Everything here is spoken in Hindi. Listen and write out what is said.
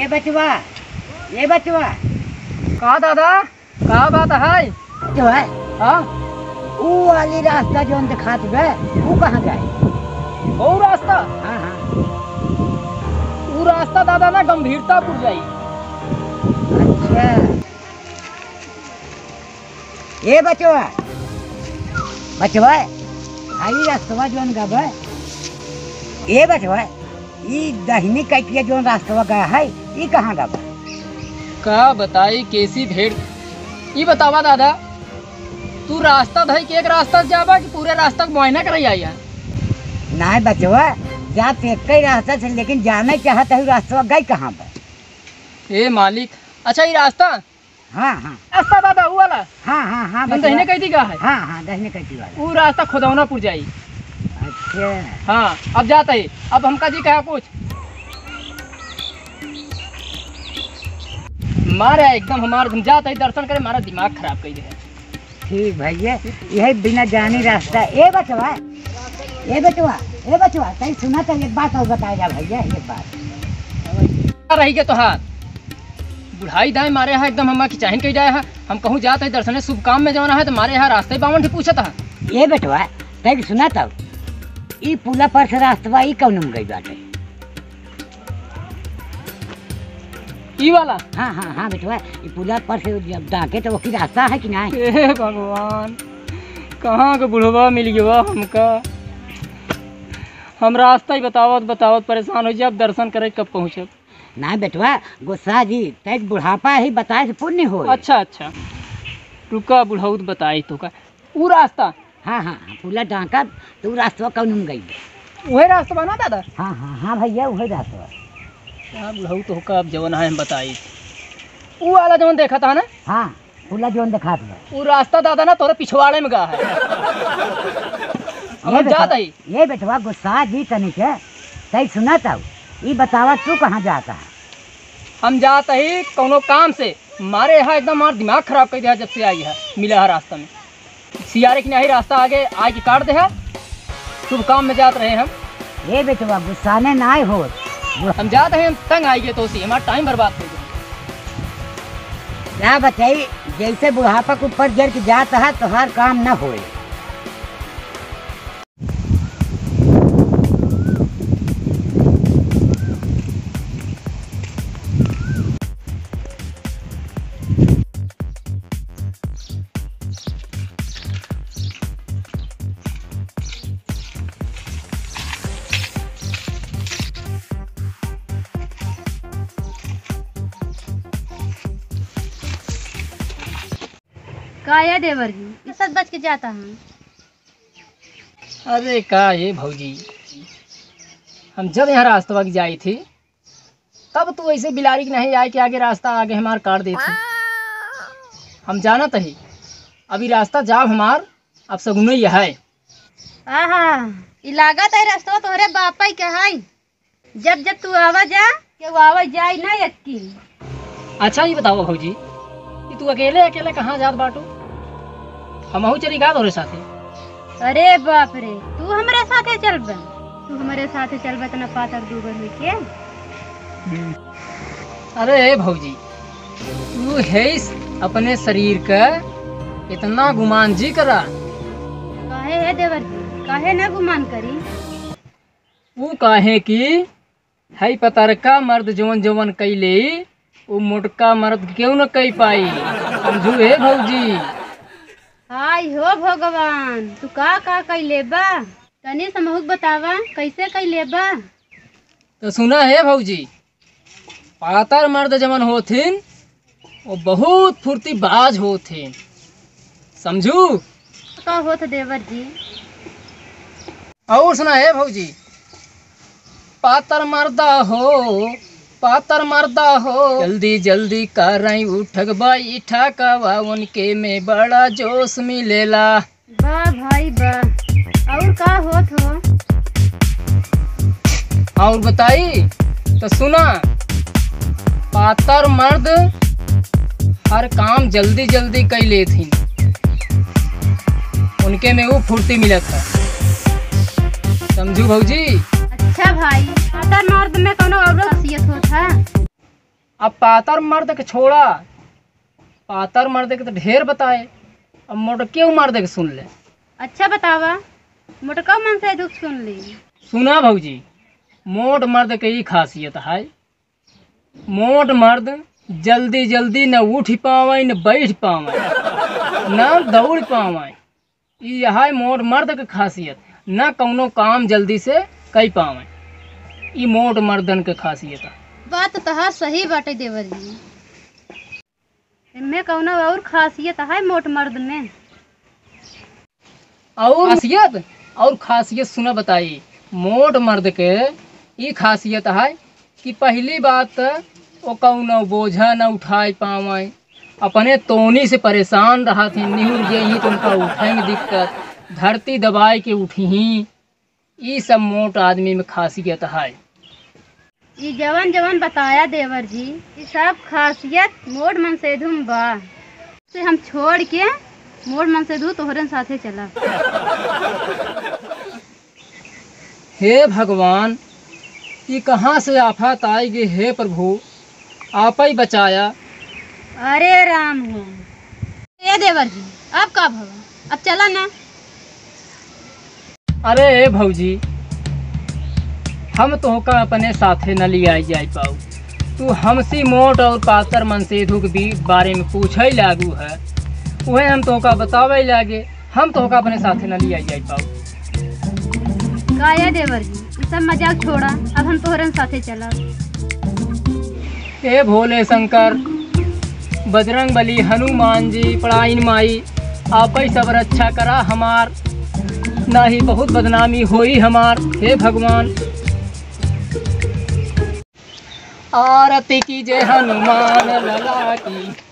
ये बचवा कहा दादा कहा बात है जो है हाँ वो वाली रास्ता जो दिखाते हुए वो कहाँ जाए वो रास्ता हाँ वो रास्ता दादा ना गंभीरता पुर जाए। अच्छा ये बचवा आई रास्ता जोन गब है ये बचवा दहिनी कटिया जो रास्ता गया है ये कहाँ गब का बताई कैसी भेड़ ये बतावा दादा तू रास्ता धई के एक रास्ता जाबा कि पूरे रास्ता मुआयना कर नहीं बचवा जाते एक ही रास्ता से लेकिन जाना चाहता है रास्ता गई कहाँ पर ए मालिक। अच्छा ये रास्ता हाँ हाँ रास्ता दादा हुआ ला हाँ हाँ हाँ दहिने कहती का है हाँ हाँ दहिने कहती वाला वो रास्ता खुदौनापुर जाई। अच्छा हाँ अब जाता है अब हमका जी कहा कुछ मारा एकदम हमारा हम जाता है दर्शन करे हमारा दिमाग खराब कर दे। ठीक भैया यही बिना जाने रास्ता ए बचवा कहीं सुना था एक बात और बताया भैया एक बात रही के तो हाँ बुढ़ाई दाए मारे यहाँ एकदम हमारा खिचाहन कही जाए है हम कहूँ जाते है दर्शन शुभ काम में जाना है तो मारे यहाँ रास्ते बावन से पूछा था। ए बचवा कहीं सुना था ये पुला पर से रास्ता ये कौन गई बात है ये वाला हाँ हाँ हाँ बेटवा ये पुला पर से जब डाके तो वो की रास्ता है कि नहीं। ए भगवान कहाँ का बुढ़वा मिल गया हमका हम रास्ता ही बतावत परेशान हो जाए अब दर्शन करे कब पहुँचे ना बेटवा गुस्सा जी तक बुढ़ापा ही बताए से पुण्य हो। अच्छा रुका बुढ़ाउत बताई तो का वो रास्ता हाँ हाँ पूरा डांका तू रास्ता कौन गई वही रास्ता बना दादा हाँ हाँ हाँ भैया वही रास्ता क्या बुढ़ाऊ तो होगा अब जवन है हम बताई वो वाला जवन देखा था ना हाँ पूरा जवन देखा था वो रास्ता दादा ना तोरे पिछवाड़े में गा है अब जाता ही ये बेटवा गुस्सा जी तनिक है सही सुना था ये बतावा तू कहाँ जाता है हम जाता ही कोनो काम से मारे यहाँ एकदम हमारा दिमाग खराब कर दिया जब से आई है मिला है रास्ता में सियारे के नहीं रास्ता आगे आज काट दे है शुभ काम में जाते रहे हम। ये बेटवा गुस्सा में ना हो हम जाते हैं तंग आएंगे तो उसी हमारा टाइम बर्बाद हो जाए। ना बताइए जैसे बुढ़ापा के ऊपर जर के जाता है तो हर काम ना होए। काया देवर जी ये सब बच के जाता है। अरे का ये भौजी हम जब यहाँ रास्ता की जाए थे तब तू ऐसे बिलारी की नहीं आए कि आगे रास्ता आगे हमार काट दे थे हम जाना तही अभी रास्ता जाब हमार अब सगुन ही है लागत है रास्ता तोहरे बापा के है जब तू आवा जा के आवा जाए ना यकी। अच्छा ये बताओ भौजी तू अकेले कहाँ जात बाटू हम चली गा तोरे साथे। अरे बाप रे तू हमारे साथे चलबे तना पातर दूबर हुई के। अरे भौजी तू है इस अपने शरीर का इतना गुमान जी करा काहे है देवर जी काहे ना गुमान करी वो काहे की है पतरका मर्द जवन कैले वो मोटका मर्द क्यों न कह पाई समझू है भौजी। हाय हो भगवान तू का कह लेबा तनी समूह बतावा कैसे कह लेबा तो सुना है भौजी पातर मर्द जमन होथिन वो बहुत फुर्ती बाज होथिन समझू का होत देवर जी। और सुना है भौजी पातर मर्दा हो जल्दी कराई उठक बाई ठकावा उनके में बड़ा जोश मिलेला बा भाई बा और का होत हो और बताई तो सुना पातर मर्द हर काम जल्दी कर लेती उनके में वो फुर्ती मिलत है समझू भौजी। अच्छा भाई पातर मर्द में कोनो औरत खासियत होता है अब पातर मर्द के छोड़ा, पातर मर्द के तो ढेर बताए, अब मोटक्यू मर्द के सुन ले। अच्छा बतावा मोटका मन से दुख सुन ली। सुना भौजी, मोट मर्द के ही खासियत है, मोट मर्द जल्दी जल्दी न उठ पावे न बैठ पावे न दौड़ पावे, यही मोट मर्द के खासियत। न कौनो काम जल्दी से कई पावे, ये मोट मर्दन के खासियत। बात तो सही बाटे देवर जी, इनमें कौनो और खासियत है मोट मर्द में? और खासियत सुना बताई, मोट मर्द के ये खासियत है कि पहली बात वो कौनो बोझा न उठाए पावे, अपने तोनी से परेशान रहा थे, निहुर गई तो उनका उठे में दिक्कत, धरती दबाए के उठी ही, ये सब मोट आदमी में खासियत है। ये जवन जवन बताया देवर जी, ये सब खासियत मोट मनसेधु में बा, से हम छोड़ के मोट मनसेधु तोहरन साथे चला। हे भगवान, ये कहाँ से आफत आएगी, हे प्रभु आप ही बचाया। अरे राम हो। ए देवर जी अब का भवा, अब चला ना। अरे भौजी, हम तोहका अपने साथे न लिया जाय पाऊ, तू हमसी मोट और पातर मनसेधु के बीच बारे में पूछे लागू है, वह हम तोहका बतावे लागे, हम तोहका अपने साथे न लिया जाय पाऊ। काया देवर जी, ये सब मजाक छोड़ा, अब हम तोहरन साथे चला। हे भोले शंकर, बजरंग बली, हनुमान जी, पड़ाइन माई, आप ही सब रक्षा करा हमार, ना ही बहुत बदनामी होई हमार। हे भगवान। आरती की जय हनुमान लला की।